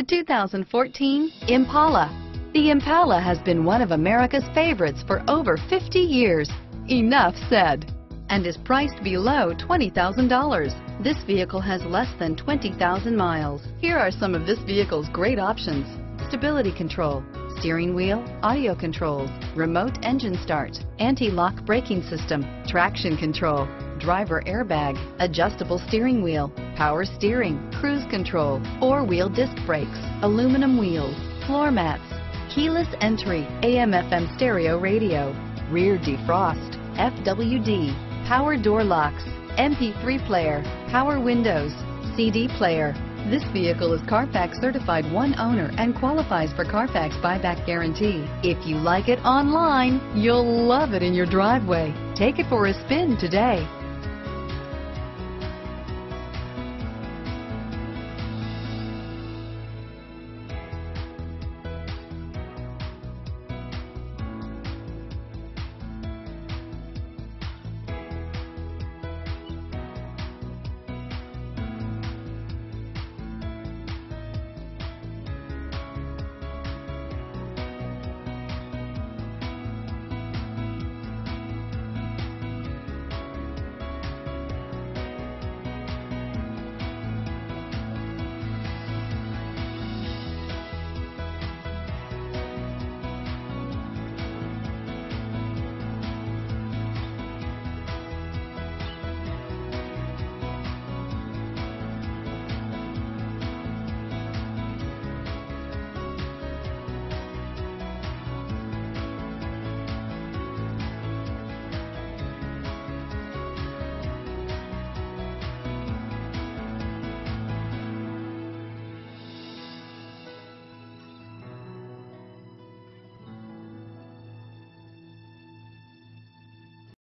The 2014 Impala. The Impala has been one of America's favorites for over 50 years. Enough said. And is priced below $20,000. This vehicle has less than 20,000 miles. Here are some of this vehicle's great options: stability control, steering wheel audio controls, remote engine start, anti-lock braking system, traction control, driver airbag, adjustable steering wheel, power steering, cruise control, four-wheel disc brakes, aluminum wheels, floor mats, keyless entry, AM/FM stereo radio, rear defrost, FWD, power door locks, MP3 player, power windows, CD player. This vehicle is Carfax certified one owner and qualifies for Carfax buyback guarantee. If you like it online, you'll love it in your driveway. Take it for a spin today.